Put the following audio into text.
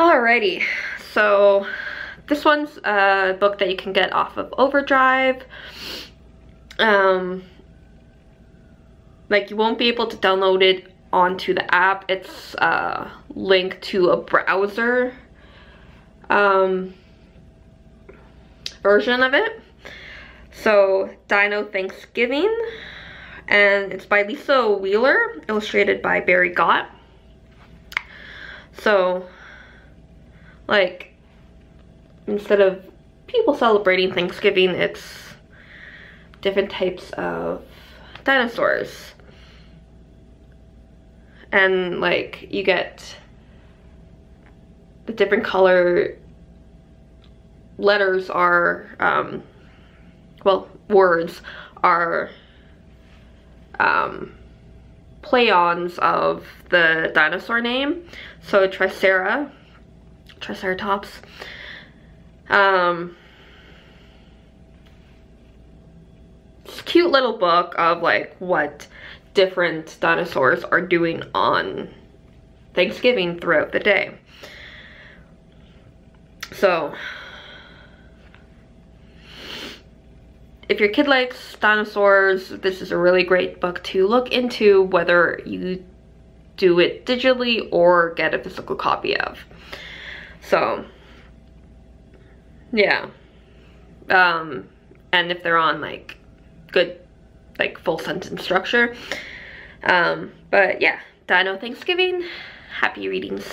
Alrighty, so this one's a book that you can get off of Overdrive. Like, you won't be able to download it onto the app. It's linked to a browser version of it. So, Dino Thanksgiving, and it's by Lisa Wheeler, illustrated by Barry Gott. So, like, instead of people celebrating Thanksgiving, it's different types of dinosaurs. And, like, you get the different color letters are, well, words are play-ons of the dinosaur name. So Triceratops. It's a cute little book of like what different dinosaurs are doing on Thanksgiving throughout the day. So if your kid likes dinosaurs, this is a really great book to look into, whether you do it digitally or get a physical copy of. So, yeah. And if they're on, like, good, like, full sentence structure. But yeah, Dino Thanksgiving. Happy readings.